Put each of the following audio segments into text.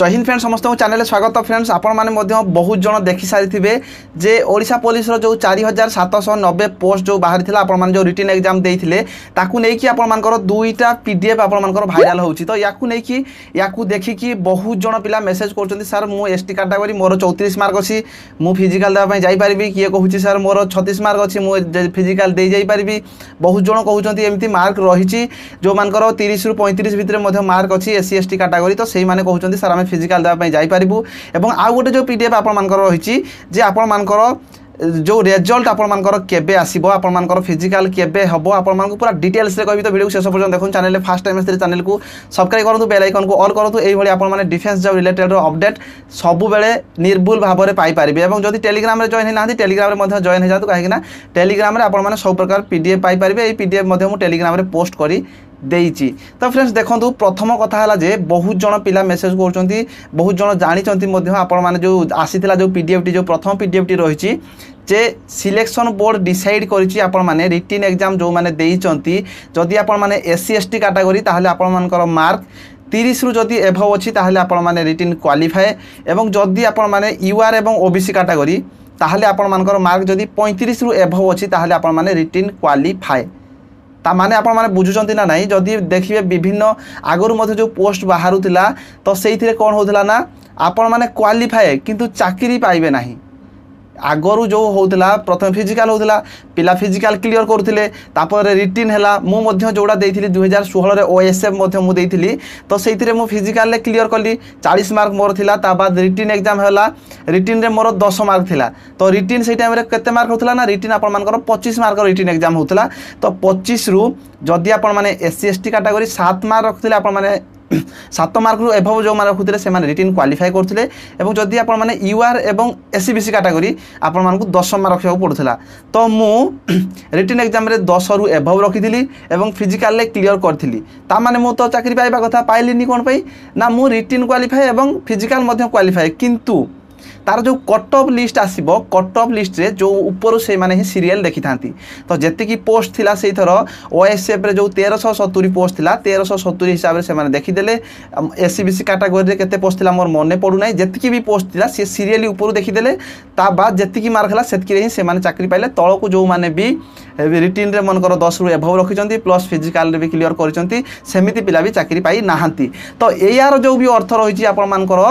जय हिंद फ्रेंड्स समस्त चैनल स्वागत फ्रेंड्स आपण मैंने बहुत जन देखी सारी जे ओडिशा पुलिस जो 4790 पोस्ट जो बाहरी आपने जो रिटर्न एग्जाम देते आपर दुईटा पीडीएफ आपर भाइराल हो तो या देखिकी बहुत जन पिला मेसेज कर सर मु एसटी कैटेगरी मोर 34 मार्क अच्छी मु फिजिकाल देवाई जापरि किए कहूँ सर मोर 36 मार्क अच्छी मुझे फिजिकाल दे जापरि बहुत जन कहते एमती मार्क रही जो मानकर 30 रू 35 भितर मार्क अच्छी एससी एसटी कैटेगरी तो से कहते सर फिजिकल देवाई जापरू एवं आउ गोटे जो पीडीएफ आपर रही जो रिजल्ट आपर के आसब आपर फिजिकाल के हम आपको पूरा डिटेल्स कह तो वीडियो शेष पर्यटन देखो चैनल फर्स्ट टाइम इस चैनल को सब्सक्राइब करूँ बेल आइकन को ऑल करूँ यही आपने डिफेंस जॉब रिलेटेड अपडेट सब बेले निर्भुल भाव में पाइपारे और जब टेलीग्राम में जॉइन होना टेलीग्राम में जॉइन हो जातु कहीं टेलीग्राम में आपने सब प्रकार पीडीएफ पाइपारे ये पीडीएफ मुझे टेलीग्राम में पोस्ट करी देइची। तो फ्रेंड्स देखो प्रथम कथा है जे बहुत जन पिला मेसेज कर बहुत जन जानी आपण माने जो आसी जो पीडीएफ जो प्रथम पीडीएफ रही जे सिलेक्शन बोर्ड डिसाइड करिछि आपण माने रिटन एग्जाम जो माने देइचंती जदि आपण माने एससी एसटी कैटेगरी ताहले आपण मानकर मार्क 30 रु जदि एभव अछि ताहले आपण माने रिटन क्वालिफाई एवं जदि आपण माने यूआर एवं ओबीसी कैटेगरी ताहले आपण मानकर मार्क जदि 35 रु एभव अछि ताहले आपण माने रिटन क्वालिफाई ताने आप बुझुंट ना नहीं जदि देखिए विभिन्न आगुरी जो पोस्ट बाहर तो से कौन होता ना आपण मैंने क्वालिफाए किंतु चाकरी पाइबे ना आगुरी जो होता प्रथम फिजिकाल होता पिला फिजिकाल क्लीयर करुले रिटर्न है मुझे जोड़ा दे 2016 ओएसएफ मुझे तो से फिजिकाल क्लीयर कली 40 मार्क मोर था ता बाद रिटर्न एग्जाम है रिटर्न में मोर 10 मार्क था तो रिटर्न से टाइम के मार्क होता ना रिटर्न आपर 25 मार्क रिटर्न एग्जाम होता तो 25 रु जदि आपने एससी एसटी कैटेगरी 7 मार्क रखते आपने 7 मार्क रु एभव जो मैंने रखुते से रिटर्न क्वालिफाई करते जदि आपने यूआर एवं एससीबीसी कैटेगरी आपण 10 मार्क रखा पड़ता तो मु रिटर्न एग्जाम 10 रु एभव रखी और फिजिकाल क्लीयर करी ताने मु तो चाकरी पाइबा कथा पाइली कौन पाई ना मु रिटर्न क्वालिफाई और फिजिकाल क्वालिफाए किंतु तार जो कट ऑफ लिस्ट आसो कट ऑफ लिस्ट रे जो ऊपर से माने ही सीरियल देखी था तो जेतिकी पोस्ट थिला से थर ओएसएफ रे जो 1370 पोस्ट थिला 1370 हिसाब से माने देखीदे एससीबीसी कैटेगरी के पोस्ट थिला मोर मन पड़ूना जेतिकी भी पोस्ट थिला से सीरियल ऊपर देखीदे ता बाद जेतिकी मार्क है सेतकी ही से माने चाकरी पाइले तल को जो माने भी रिटर्न रे मनकर 10 रु एभव रखिंट प्लस फिजिकाल रे भी क्लीयर करमिति पिला भी चाकरी पाई नाहंती तो यार जो भी अर्थ रही आपण मानकर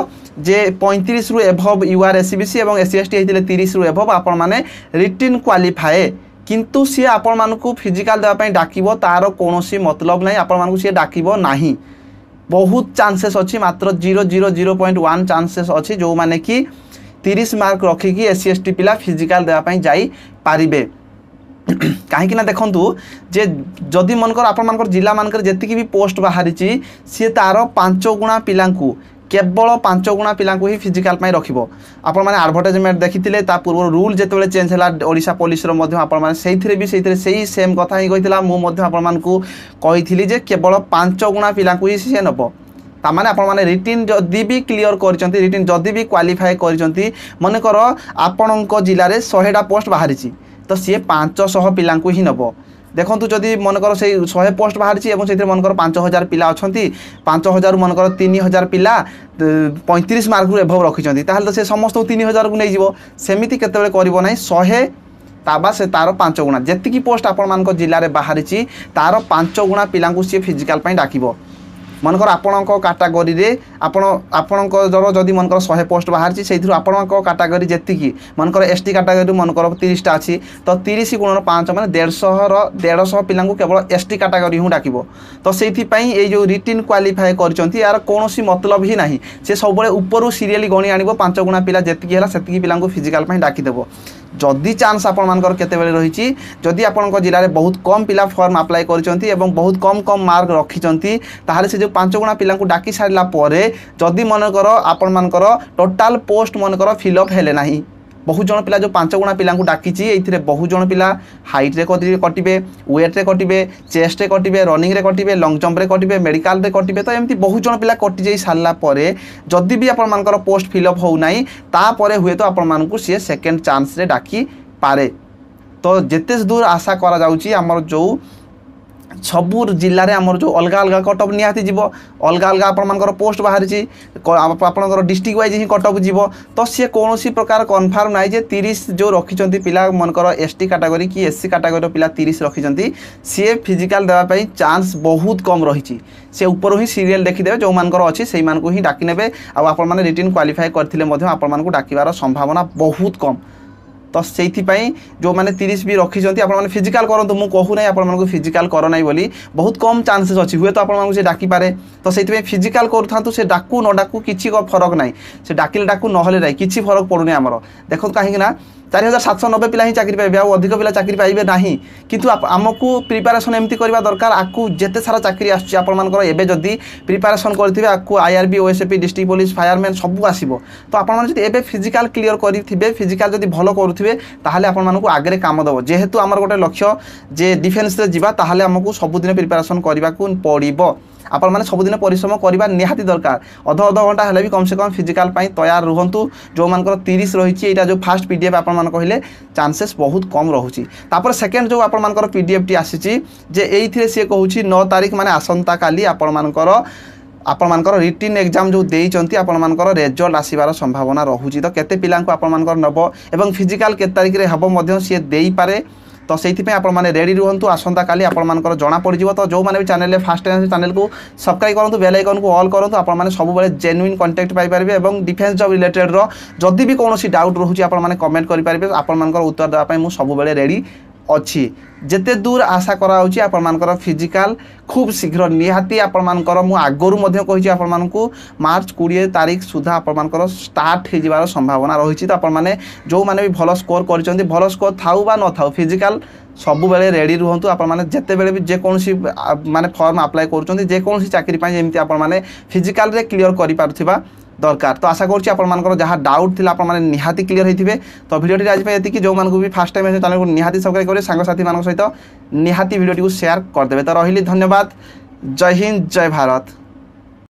जे 35 रु एभव यूआर एससीबीसी एवं एससी एसटी होते 30 रु एभव आपण माने रिटर्न क्वालिफाए किंतु सी आपण मानकु फिजिकाल देवाई डाकिबो तार कोनोसी मतलब नहीं आपण मानकु सी डाकिबो नाही बहुत चांसेस अच्छी मात्र 0.001 चांसेस अच्छी जो माने कि 30 मार्क रखिकी एससी एसटी पिला फिजिकाल देवाई जाई पारिबे कहीं ना देखूँ जे जदि मनकर आपर जिला मानक जी भी पोस्ट बाहरी सी तार 5 गुणा पिला केवल 5 गुणा पिला ही फिजिकाल रखिब आप एडवर्टाइजमेंट देखिते पूर्व रूल जिते चेंज है ओडिशा पुलिस से सेम कथा ही कही मुझे केवल 5 गुणा पिला ही सी नब ताने आपने रिटर्न जदि भी क्लीयर कर रिटर्न जदि भी क्वालिफाई कर मनकर आपण जिले में 100टा पोस्ट बाहरी तो सी 500 पिला ही नब देखो जदि मनकर से 100 पोस्ट बाहरी मनकर 5000 पिला अच्छा 5000 मनकर 3000 पिला 35 मार्क रु एभव रखिंट तो से समस्त 3000 को नहीं सेमती केतबे करना 100 से तार 5 गुणा जेतिकी पोस्ट आपण जिले में बाहरी तार 5 गुणा पिला सी फिजिकाल डाकिबो मनकर आपण कैटेगरी रे आपणकर जदि मनकर 100 पोस्ट बाहरी से आपण कैटेगरी जेतिकी मनकर एसटी कैटेगरी मनकर 30टा अच्छी तो 30 गुणर 5 मैंने 150 पिला केवल एसटी कैटेगरी ही डाकिब तो से जो रिटर्न क्वालिफाई कर कौन मतलब ही नहीं से सब ऊपर सीरियल गणी आनिबो 5 गुणा पिला जेतिकी हला सेतिकी पिला फिजिकाल डाकिदेव जदि चान्स आपर के रही जदि आपण जिले में बहुत कम पिला फॉर्म अप्लाई कर बहुत कम मार्क रखिंट से जो 5 गुणा पिला डाकी सारा पर जदि मनकर आपर टोटाल पोस्ट मनकर फिलअप हेले ना बहुत जन पिला जो 5 गुणा पिला डाकी ये बहुत जन पिला हाइट रे कटिबे वेट रे कटिबे चेस्ट रे कटिबे रनिंग रे कटिबे लंग जंप रे कटिबे मेडिकल रे कटिबे तो एमती बहुत जन पिला कटि जाई सारला परे जदि भी आपण मानकर पोस्ट फिलअप हो नाही तापरे हुए तो आपण मानकु से सेकेंड चांस रे डाकी पारे तो जेते दूर आशा करा जाउची हमर जो सबू जिले में आमर जो अलग अलग कटअप निहाती जीव अलग अलग आपर पोस्ट बाहरी आपर डिस्ट्रिक्ट वाइज ही कटअप जीव तो सी कौन प्रकार कनफर्म ना जे 30 जो रखिंट पिला मनकर एसटी कैटेगरी कि एससी कैटेगरी पिला 30 रखिंट सी फिजिकाल देवाई चांस बहुत कम रही से ऊपर ही सीरियल देखीदे जो मानकर अच्छी से ही डाकिने आपने रिटर्न क्वालिफाई करते आपको डाकिबार संभावना बहुत कम तो से जो मैंने 30 भी रखी आपने फिजिकाल करूँ मुझे कहूना आपको फिजिकाल करना बोली बहुत कम चांसेस अच्छी हुए तो आपको से डाकी पारे तो से फिजिकाल करूँ से डाकू न डाकू किसी फरक ना से डाकिले डाकू ना कि फरक पड़ूनी आमर देखो कहीं 4790 पिला ही चाकरी पाइबे अधिक पिला चाकरी पाइबे नाही किंतु आमको प्रिपेरेसन एमती करबा दरकार आकु जेते सारा चाकरी आछी आपन मानकर एबे जदी प्रिपेरेसन करथिबे आकु IRB OSAP district police fireman सबु आसीबो तो आपन मान जदी एबे फिजिकल क्लियर करिथिबे फिजिकल जदी भलो करूथिबे ताहाले आपन मानको आगरे काम दबो जेहेतु हमर गोटे लक्ष्य जे डिफेंस रे जीवा ताहाले हमकु सबु दिन प्रिपेरेसन करबा को पड़िबो आपन माने सबु दिन परिश्रम करबा निहाती दरकार अध अध घंटा हेले भी कम से कम फिजिकल पई तयार रहंतु जो मानकर 30 रहिछि एटा जो फास्ट पीडीएफ आपन मान कहले चांसेस बहुत कम रहुछि तापर सेकंड जो आपन मानकर पीडीएफ टी आसीछि जे एई थिरे से कहूछि 9 तारिख माने आसंता काली आपण मानकर रिटन एग्जाम जो देइचंती आपण मानकर रिजल्ट आसीबार संभावना रहुछि तो केते पिलां को आपण मानकर नबो एवं फिजिकल के तारिख रे हबो मध्य से देई पारे तो से आपने रेडी रुहतु आसंता काली आपर जना पड़ तो जो मैंने भी चैनल फास्ट टाइम चैनल को सब्सक्राइब करूँ बेल आइकन को ऑल करूँ आपने सबुबले जेन्युइन कंटेक्ट पाइबे और डिफेंस जॉब रिलेटेड रो जदि भी कौन डाउट रोचे आपने कमेंट करेंगे आपर उत्तर देवाई मुझे सबुबले रेडी अच्छी जिते दूर आशा कराऊँच आपर फिजिकाल खूब शीघ्र निहाती आपर मु आगुरी कही आपण को मार्च 20 तारीख सुधा आपर स्टार्ट हो संभावना रही तो आपने जो मैंने भी भल स्कोर थाऊ बा न थाऊ फिजिकाल सबु बेले रेडी रुहतु आपने जिते बे भी जेकोसी माने फॉर्म अप्लाई करेकोसी चाकरी जमी आपने फिजिकाल क्लीयर कर दरकार तो आशा करुँच आपर जहाँ डाउट थी आपने निहाती क्लीयर होते तो भिडियोटी आज ये जो मानक भी फास्ट टाइम चैनल को निहाती सब्सक्राइब करें सांगसाथी मान सहित निहाती भिडियो शेयर करदे तो रही धन्यवाद जय हिंद जय भारत।